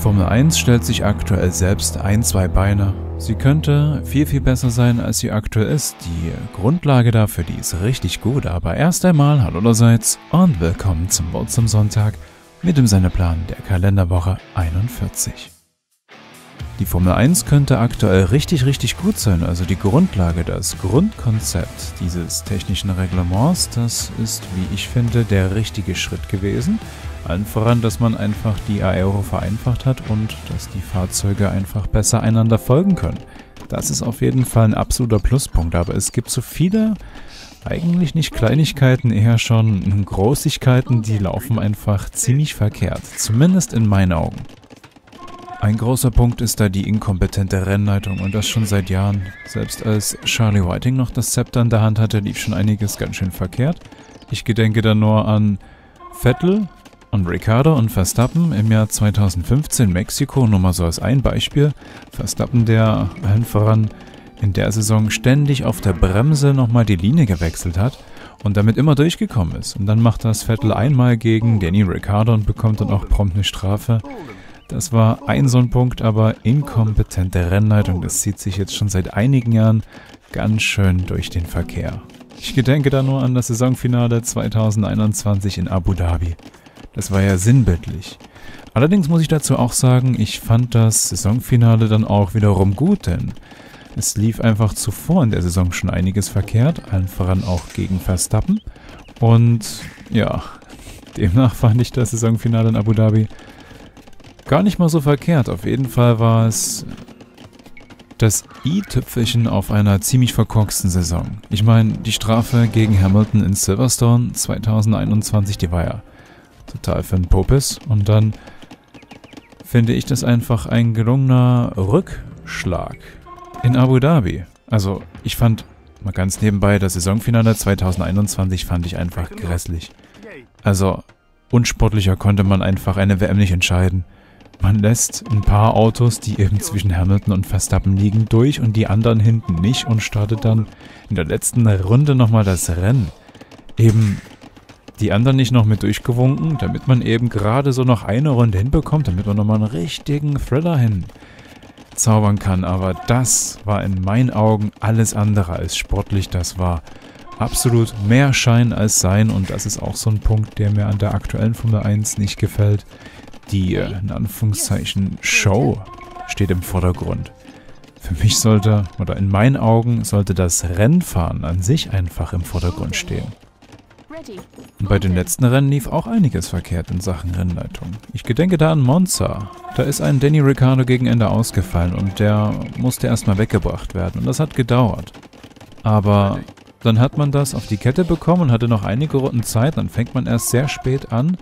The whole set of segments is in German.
Formel 1 stellt sich aktuell selbst ein Zweibeiner. Sie könnte viel, viel besser sein, als sie aktuell ist. Die Grundlage dafür, die ist richtig gut, aber erst einmal hallo allerseits und willkommen zum Wort zum Sonntag mit dem Sendeplan der Kalenderwoche 41. Die Formel 1 könnte aktuell richtig, richtig gut sein, also die Grundlage, das Grundkonzept dieses technischen Reglements, das ist, wie ich finde, der richtige Schritt gewesen. Allen voran, dass man einfach die Aero vereinfacht hat und dass die Fahrzeuge einfach besser einander folgen können. Das ist auf jeden Fall ein absoluter Pluspunkt, aber es gibt so viele, eigentlich nicht Kleinigkeiten, eher schon Großigkeiten, die laufen einfach ziemlich verkehrt, zumindest in meinen Augen. Ein großer Punkt ist da die inkompetente Rennleitung und das schon seit Jahren. Selbst als Charlie Whiting noch das Zepter in der Hand hatte, lief schon einiges ganz schön verkehrt. Ich gedenke da nur an Vettel, und Ricciardo und Verstappen im Jahr 2015 Mexiko, nur mal so als ein Beispiel. Verstappen, der allen voran in der Saison ständig auf der Bremse nochmal die Linie gewechselt hat und damit immer durchgekommen ist. Und dann macht das Vettel einmal gegen Danny Ricciardo und bekommt dann auch prompt eine Strafe. Das war ein so ein Punkt, aber inkompetente Rennleitung, das zieht sich jetzt schon seit einigen Jahren ganz schön durch den Verkehr. Ich gedenke da nur an das Saisonfinale 2021 in Abu Dhabi. Das war ja sinnbildlich. Allerdings muss ich dazu auch sagen, ich fand das Saisonfinale dann auch wiederum gut, denn es lief einfach zuvor in der Saison schon einiges verkehrt, allen voran auch gegen Verstappen. Und ja, demnach fand ich das Saisonfinale in Abu Dhabi gar nicht mal so verkehrt. Auf jeden Fall war es das i-Tüpfelchen auf einer ziemlich verkorksten Saison. Ich meine, die Strafe gegen Hamilton in Silverstone 2021, die war ja total für einen Popis. Und dann finde ich das einfach ein gelungener Rückschlag in Abu Dhabi. Also ich fand, mal ganz nebenbei, das Saisonfinale 2021 fand ich einfach grässlich. Also unsportlicher konnte man einfach eine WM nicht entscheiden. Man lässt ein paar Autos, die eben zwischen Hamilton und Verstappen liegen, durch und die anderen hinten nicht und startet dann in der letzten Runde nochmal das Rennen. Eben die anderen nicht noch mit durchgewunken, damit man eben gerade so noch eine Runde hinbekommt, damit man nochmal einen richtigen Thriller hinzaubern kann. Aber das war in meinen Augen alles andere als sportlich. Das war absolut mehr Schein als Sein und das ist auch so ein Punkt, der mir an der aktuellen Formel 1 nicht gefällt. Die, in Anführungszeichen, Show steht im Vordergrund. Für mich sollte, oder in meinen Augen, sollte das Rennfahren an sich einfach im Vordergrund stehen. Und bei den letzten Rennen lief auch einiges verkehrt in Sachen Rennleitung. Ich gedenke da an Monza. Da ist ein Danny Ricciardo gegen Ende ausgefallen und der musste erstmal weggebracht werden und das hat gedauert. Aber dann hat man das auf die Kette bekommen und hatte noch einige Runden Zeit, dann fängt man erst sehr spät an,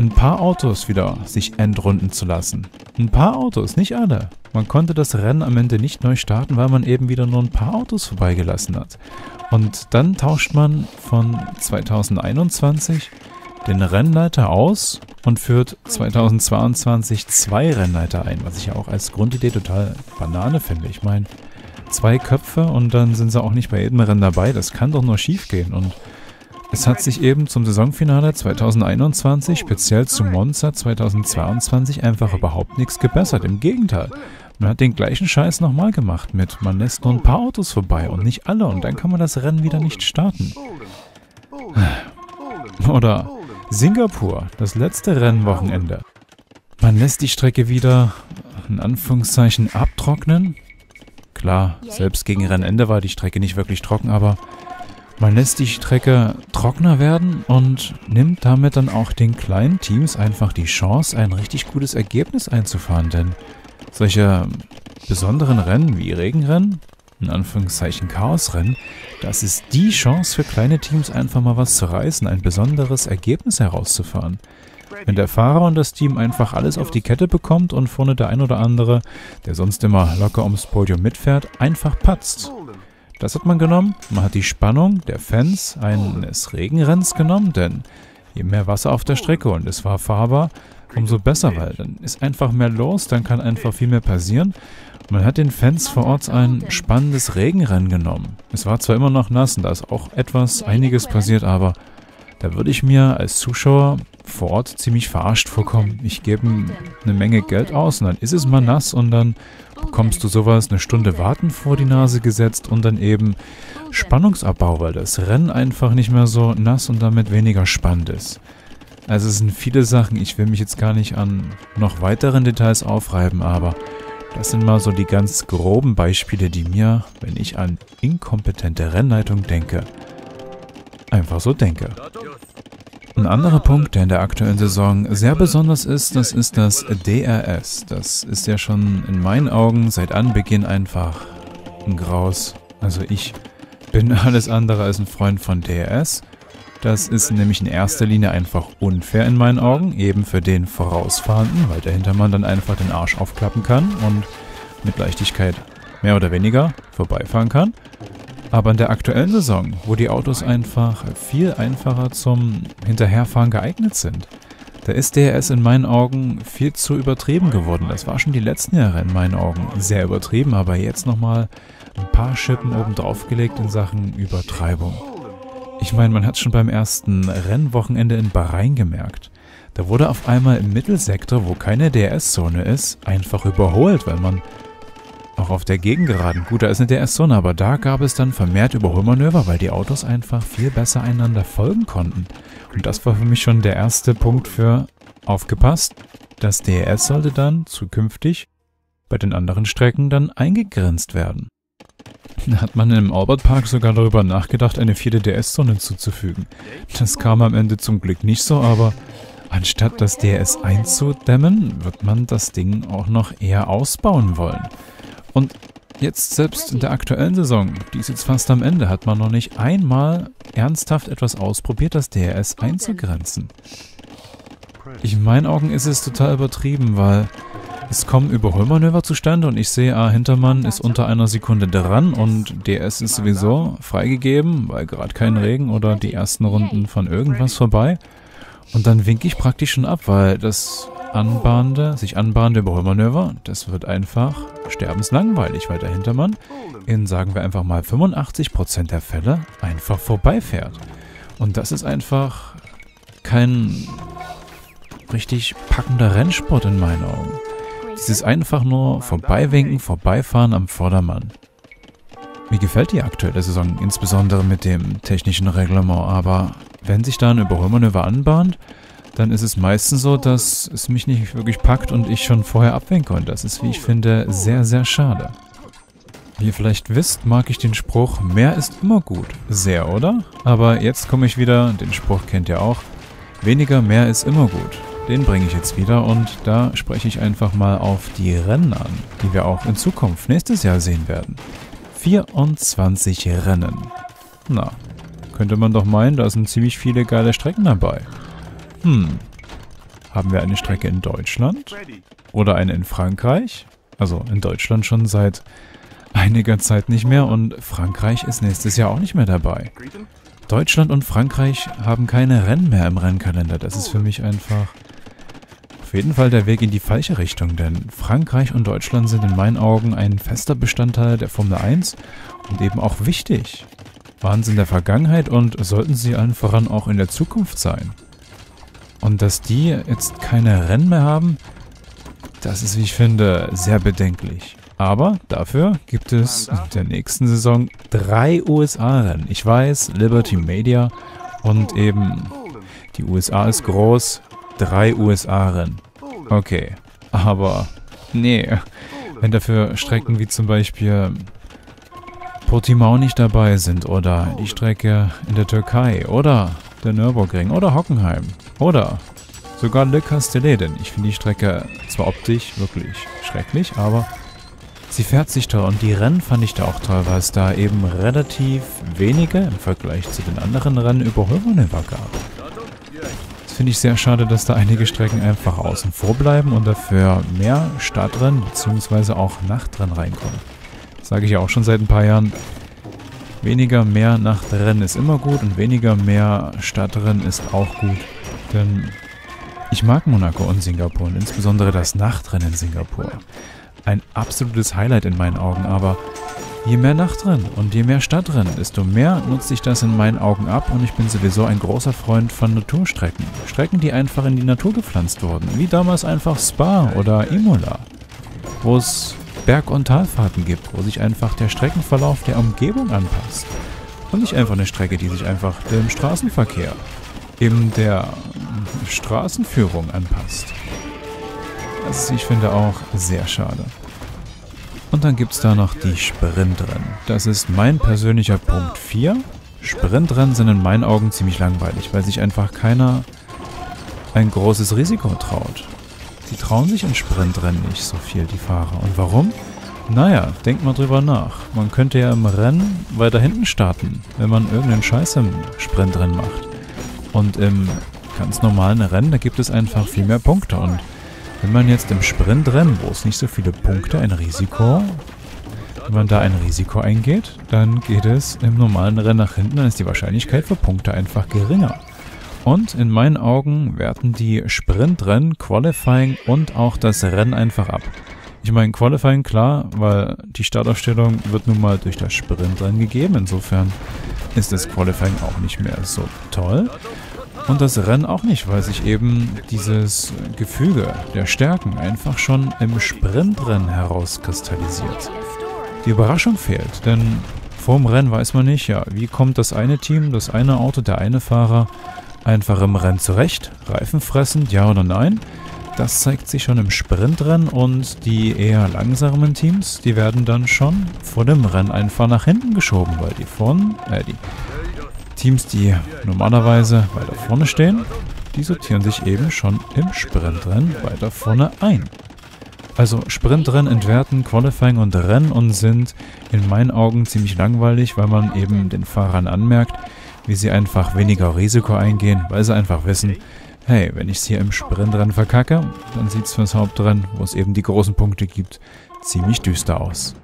ein paar Autos wieder sich endrunden zu lassen. Ein paar Autos, nicht alle. Man konnte das Rennen am Ende nicht neu starten, weil man eben wieder nur ein paar Autos vorbeigelassen hat. Und dann tauscht man von 2021 den Rennleiter aus und führt 2022 zwei Rennleiter ein, was ich ja auch als Grundidee total Banane finde. Ich meine, zwei Köpfe und dann sind sie auch nicht bei jedem Rennen dabei. Das kann doch nur schief gehen. Und es hat sich eben zum Saisonfinale 2021, speziell zu Monza 2022, einfach überhaupt nichts gebessert. Im Gegenteil, man hat den gleichen Scheiß nochmal gemacht mit, man lässt nur ein paar Autos vorbei und nicht alle und dann kann man das Rennen wieder nicht starten. Oder Singapur, das letzte Rennwochenende. Man lässt die Strecke wieder, in Anführungszeichen, abtrocknen. Klar, selbst gegen Rennende war die Strecke nicht wirklich trocken, aber man lässt die Strecke trockener werden und nimmt damit dann auch den kleinen Teams einfach die Chance, ein richtig gutes Ergebnis einzufahren. Denn solche besonderen Rennen wie Regenrennen, in Anführungszeichen Chaosrennen, das ist die Chance für kleine Teams einfach mal was zu reißen, ein besonderes Ergebnis herauszufahren. Wenn der Fahrer und das Team einfach alles auf die Kette bekommt und vorne der ein oder andere, der sonst immer locker ums Podium mitfährt, einfach patzt. Das hat man genommen, man hat die Spannung der Fans eines Regenrenns genommen, denn je mehr Wasser auf der Strecke und es war fahrbar, umso besser, weil dann ist einfach mehr los, dann kann einfach viel mehr passieren. Man hat den Fans vor Ort ein spannendes Regenrennen genommen. Es war zwar immer noch nass und da ist auch einiges passiert, aber da würde ich mir als Zuschauer vor Ort ziemlich verarscht vorkommen. Ich gebe eine Menge Geld aus und dann ist es mal nass und dann bekommst du sowas, eine Stunde warten vor die Nase gesetzt und dann eben Spannungsabbau, weil das Rennen einfach nicht mehr so nass und damit weniger spannend ist. Also es sind viele Sachen, ich will mich jetzt gar nicht an noch weiteren Details aufreiben, aber das sind mal so die ganz groben Beispiele, die mir, wenn ich an inkompetente Rennleitung denke, einfach so denke. Ein anderer Punkt, der in der aktuellen Saison sehr besonders ist, das ist das DRS. Das ist ja schon in meinen Augen seit Anbeginn einfach ein Graus. Also ich bin alles andere als ein Freund von DRS. Das ist nämlich in erster Linie einfach unfair in meinen Augen, eben für den Vorausfahrenden, weil der Hintermann dann einfach den Arsch aufklappen kann und mit Leichtigkeit mehr oder weniger vorbeifahren kann. Aber in der aktuellen Saison, wo die Autos einfach viel einfacher zum Hinterherfahren geeignet sind, da ist DRS in meinen Augen viel zu übertrieben geworden. Das war schon die letzten Jahre in meinen Augen sehr übertrieben, aber jetzt nochmal ein paar Schippen obendrauf gelegt in Sachen Übertreibung. Ich meine, man hat es schon beim ersten Rennwochenende in Bahrain gemerkt. Da wurde auf einmal im Mittelsektor, wo keine DRS-Zone ist, einfach überholt, weil man auch auf der Gegengeraden, gut, da ist eine DRS-Zone, aber da gab es dann vermehrt Überholmanöver, weil die Autos einfach viel besser einander folgen konnten. Und das war für mich schon der erste Punkt für aufgepasst. Das DRS sollte dann zukünftig bei den anderen Strecken dann eingegrenzt werden. Da hat man im Albert Park sogar darüber nachgedacht, eine vierte DRS-Zone hinzuzufügen. Das kam am Ende zum Glück nicht so, aber anstatt das DRS einzudämmen, wird man das Ding auch noch eher ausbauen wollen. Und jetzt selbst in der aktuellen Saison, die ist jetzt fast am Ende, hat man noch nicht einmal ernsthaft etwas ausprobiert, das DRS einzugrenzen. In meinen Augen ist es total übertrieben, weil es kommen Überholmanöver zustande und ich sehe, Hintermann ist unter einer Sekunde dran und DRS ist sowieso freigegeben, weil gerade kein Regen oder die ersten Runden von irgendwas vorbei. Und dann winke ich praktisch schon ab, weil das sich anbahnende Überholmanöver, das wird einfach sterbenslangweilig, weil der Hintermann in, sagen wir einfach mal, 85% der Fälle einfach vorbeifährt. Und das ist einfach kein richtig packender Rennsport in meinen Augen. Dieses einfach nur Vorbeiwinken, Vorbeifahren am Vordermann. Mir gefällt die aktuelle Saison, insbesondere mit dem technischen Reglement, aber wenn sich da ein Überholmanöver anbahnt, dann ist es meistens so, dass es mich nicht wirklich packt und ich schon vorher abwinke. Und das ist, wie ich finde, sehr, sehr schade. Wie ihr vielleicht wisst, mag ich den Spruch, mehr ist immer gut. Sehr, oder? Aber jetzt komme ich wieder, den Spruch kennt ihr auch, weniger, mehr ist immer gut. Den bringe ich jetzt wieder und da spreche ich einfach mal auf die Rennen an, die wir auch in Zukunft nächstes Jahr sehen werden. 24 Rennen. Na, könnte man doch meinen, da sind ziemlich viele geile Strecken dabei. Haben wir eine Strecke in Deutschland oder eine in Frankreich? Also in Deutschland schon seit einiger Zeit nicht mehr und Frankreich ist nächstes Jahr auch nicht mehr dabei. Deutschland und Frankreich haben keine Rennen mehr im Rennkalender. Das ist für mich einfach auf jeden Fall der Weg in die falsche Richtung, denn Frankreich und Deutschland sind in meinen Augen ein fester Bestandteil der Formel 1 und eben auch wichtig. Waren sie in der Vergangenheit und sollten sie allen voran auch in der Zukunft sein. Und dass die jetzt keine Rennen mehr haben, das ist, wie ich finde, sehr bedenklich. Aber dafür gibt es in der nächsten Saison 3 USA-Rennen. Ich weiß, Liberty Media und eben die USA ist groß, 3 USA-Rennen. Okay, aber nee, wenn dafür Strecken wie zum Beispiel Portimao nicht dabei sind oder die Strecke in der Türkei oder der Nürburgring oder Hockenheim oder sogar Le Castellet, denn ich finde die Strecke zwar optisch wirklich schrecklich, aber sie fährt sich toll und die Rennen fand ich da auch toll, weil es da eben relativ wenige im Vergleich zu den anderen Rennen Überholmanöver gab. Das finde ich sehr schade, dass da einige Strecken einfach außen vor bleiben und dafür mehr Stadtrennen bzw. auch Nachtrennen reinkommen. Das sage ich ja auch schon seit ein paar Jahren. Weniger, mehr Nachtrennen ist immer gut und weniger, mehr Stadtrennen ist auch gut. Denn ich mag Monaco und Singapur und insbesondere das Nachtrennen in Singapur. Ein absolutes Highlight in meinen Augen, aber Je mehr Nacht drin und je mehr Stadt drin, desto mehr nutze ich das in meinen Augen ab und ich bin sowieso ein großer Freund von Naturstrecken. Strecken, die einfach in die Natur gepflanzt wurden, wie damals einfach Spa oder Imola, wo es Berg- und Talfahrten gibt, wo sich einfach der Streckenverlauf der Umgebung anpasst. Und nicht einfach eine Strecke, die sich einfach dem Straßenverkehr, eben der Straßenführung anpasst. Das ist, ich finde, auch sehr schade. Und dann gibt es da noch die Sprintrennen. Das ist mein persönlicher Punkt 4. Sprintrennen sind in meinen Augen ziemlich langweilig, weil sich einfach keiner ein großes Risiko traut. Sie trauen sich in Sprintrennen nicht so viel, die Fahrer. Und warum? Naja, denkt mal drüber nach. Man könnte ja im Rennen weiter hinten starten, wenn man irgendeinen Scheiß im Sprintrennen macht. Und im ganz normalen Rennen, da gibt es einfach viel mehr Punkte. Und wenn man jetzt im Sprint rennt, wo es nicht so viele Punkte, wenn man da ein Risiko eingeht, dann geht es im normalen Rennen nach hinten, dann ist die Wahrscheinlichkeit für Punkte einfach geringer. Und in meinen Augen werten die Sprintrennen, Qualifying und auch das Rennen einfach ab. Ich meine, Qualifying klar, weil die Startaufstellung wird nun mal durch das Sprintrennen gegeben, insofern ist das Qualifying auch nicht mehr so toll. Und das Rennen auch nicht, weil sich eben dieses Gefüge der Stärken einfach schon im Sprintrennen herauskristallisiert. Die Überraschung fehlt, denn vorm Rennen weiß man nicht, ja, wie kommt das eine Team, das eine Auto, der eine Fahrer einfach im Rennen zurecht, reifenfressend, ja oder nein. Das zeigt sich schon im Sprintrennen und die eher langsamen Teams, die werden dann schon vor dem Rennen einfach nach hinten geschoben, weil die Teams, die normalerweise weiter vorne stehen, die sortieren sich eben schon im Sprintrennen weiter vorne ein. Also Sprintrennen entwerten Qualifying und Rennen und sind in meinen Augen ziemlich langweilig, weil man eben den Fahrern anmerkt, wie sie einfach weniger Risiko eingehen, weil sie einfach wissen, hey, wenn ich es hier im Sprintrennen verkacke, dann sieht es fürs Hauptrennen, wo es eben die großen Punkte gibt, ziemlich düster aus.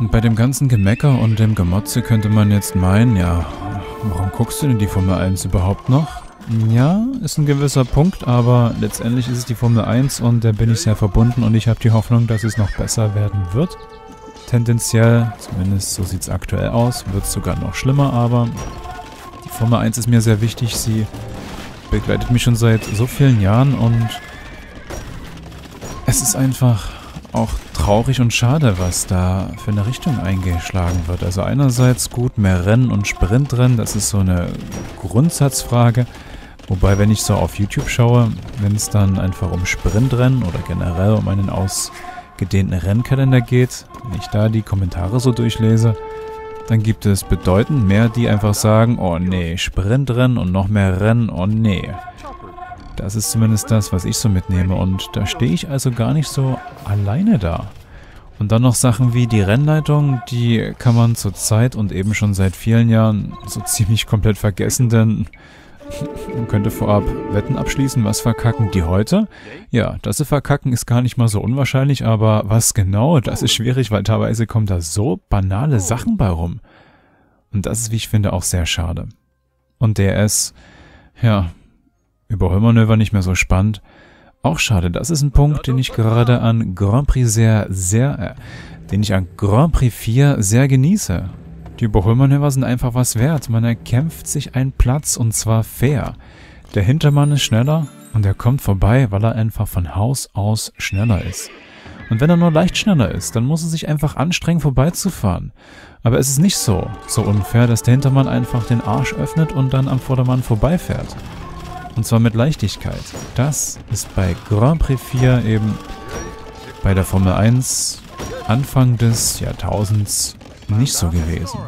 Und bei dem ganzen Gemecker und dem Gemotze könnte man jetzt meinen, ja, warum guckst du denn die Formel 1 überhaupt noch? Ja, ist ein gewisser Punkt, aber letztendlich ist es die Formel 1 und da bin ich sehr verbunden und ich habe die Hoffnung, dass es noch besser werden wird. Tendenziell, zumindest so sieht es aktuell aus, wird es sogar noch schlimmer, aber die Formel 1 ist mir sehr wichtig, sie begleitet mich schon seit so vielen Jahren und es ist einfach auch traurig und schade, was da für eine Richtung eingeschlagen wird. Also einerseits gut, mehr Rennen und Sprintrennen, das ist so eine Grundsatzfrage. Wobei, wenn ich so auf YouTube schaue, wenn es dann einfach um Sprintrennen oder generell um einen ausgedehnten Rennkalender geht, wenn ich da die Kommentare so durchlese, dann gibt es bedeutend mehr, die einfach sagen, oh nee, Sprintrennen und noch mehr Rennen, oh nee. Das ist zumindest das, was ich so mitnehme und da stehe ich also gar nicht so alleine da. Und dann noch Sachen wie die Rennleitung, die kann man zur Zeit und eben schon seit vielen Jahren so ziemlich komplett vergessen, denn man könnte vorab Wetten abschließen, was verkacken die heute? Ja, dass sie verkacken ist gar nicht mal so unwahrscheinlich, aber was genau, das ist schwierig, weil teilweise kommen da so banale Sachen bei rum. Und das ist, wie ich finde, auch sehr schade. Und DRS, ja, Überholmanöver nicht mehr so spannend. Auch schade, das ist ein Punkt, den ich gerade an Grand Prix Grand Prix 4 sehr genieße. Die Überholmanöver sind einfach was wert. Man erkämpft sich einen Platz und zwar fair. Der Hintermann ist schneller und er kommt vorbei, weil er einfach von Haus aus schneller ist. Und wenn er nur leicht schneller ist, dann muss er sich einfach anstrengen, vorbeizufahren. Aber es ist nicht so unfair, dass der Hintermann einfach den Arsch öffnet und dann am Vordermann vorbeifährt. Und zwar mit Leichtigkeit. Das ist bei Grand Prix 4 eben bei der Formel 1 Anfang des Jahrtausends nicht so gewesen.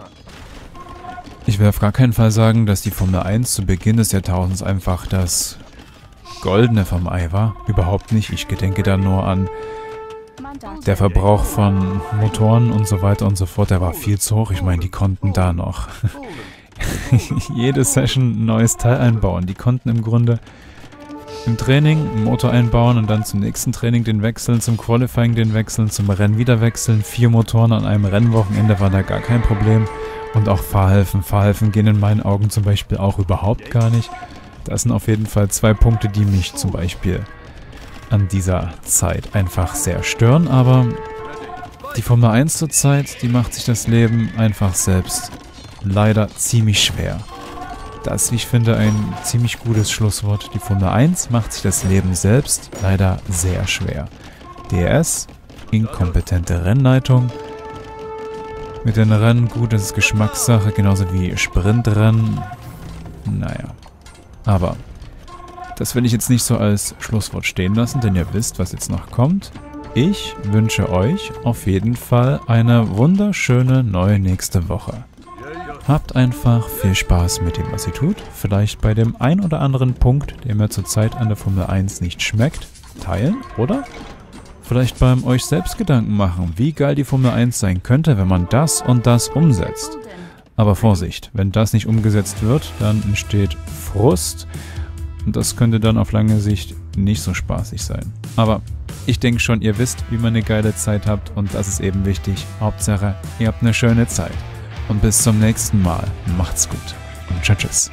Ich will auf gar keinen Fall sagen, dass die Formel 1 zu Beginn des Jahrtausends einfach das Goldene vom Ei war. Überhaupt nicht. Ich gedenke da nur an der Verbrauch von Motoren und so weiter und so fort. Der war viel zu hoch. Ich meine, die konnten da noch jede Session ein neues Teil einbauen. Die konnten im Grunde im Training einen Motor einbauen und dann zum nächsten Training den wechseln, zum Qualifying den wechseln, zum Rennen wieder wechseln. 4 Motoren an einem Rennwochenende war da gar kein Problem. Und auch Fahrhilfen. Fahrhilfen gehen in meinen Augen zum Beispiel auch überhaupt gar nicht. Das sind auf jeden Fall 2 Punkte, die mich zum Beispiel an dieser Zeit einfach sehr stören. Aber Die Formel 1 zurzeit, die macht sich das Leben einfach selbst. Leider ziemlich schwer. Das ist, wie ich finde, ein ziemlich gutes Schlusswort. Die Formel 1 macht sich das Leben selbst leider sehr schwer. DRS, inkompetente Rennleitung. Mit den Rennen gut, das ist Geschmackssache, genauso wie Sprintrennen. Naja. Aber das will ich jetzt nicht so als Schlusswort stehen lassen, denn ihr wisst, was jetzt noch kommt. Ich wünsche euch auf jeden Fall eine wunderschöne neue nächste Woche. Habt einfach viel Spaß mit dem, was ihr tut. Vielleicht bei dem ein oder anderen Punkt, der mir zurzeit an der Formel 1 nicht schmeckt, teilen, oder? Vielleicht beim euch selbst Gedanken machen, wie geil die Formel 1 sein könnte, wenn man das und das umsetzt. Aber Vorsicht, wenn das nicht umgesetzt wird, dann entsteht Frust. Und das könnte dann auf lange Sicht nicht so spaßig sein. Aber ich denke schon, ihr wisst, wie man eine geile Zeit habt. Und das ist eben wichtig. Hauptsache, ihr habt eine schöne Zeit. Und bis zum nächsten Mal. Macht's gut. Und tschüss.